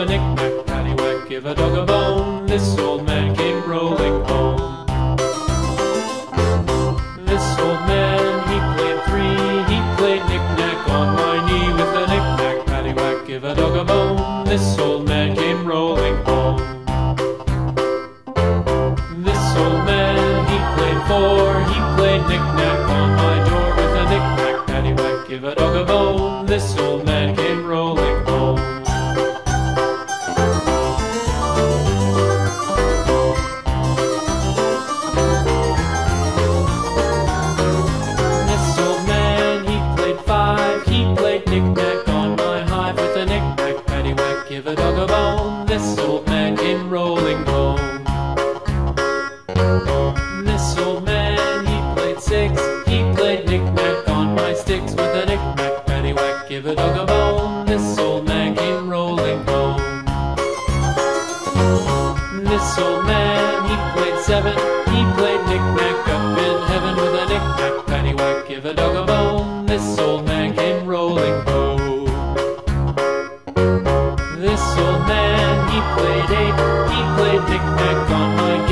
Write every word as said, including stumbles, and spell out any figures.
a knick-knack, paddywhack, give a dog a bone. This old man came rolling home. This old man, he played three, he played knick-knack on my knee. With a knick-knack, paddywhack, give a dog a bone. This old man came rolling home. This old man, he played four, he played knick-knack on my door. With a knick-knack, paddywhack, give a dog a bone. This old man came rolling home. This old man came rolling home. This old man, he played six, he played knick-knack on my sticks. With a knick-knack, paddywhack, give a dog a bone. This old man came rolling home. This old man, he played seven, he played knick-knack up in heaven. With a knick-knack, paddywhack, give a dog a bone. This old man came rolling home. This old man, he played eight, he played knick-knack on my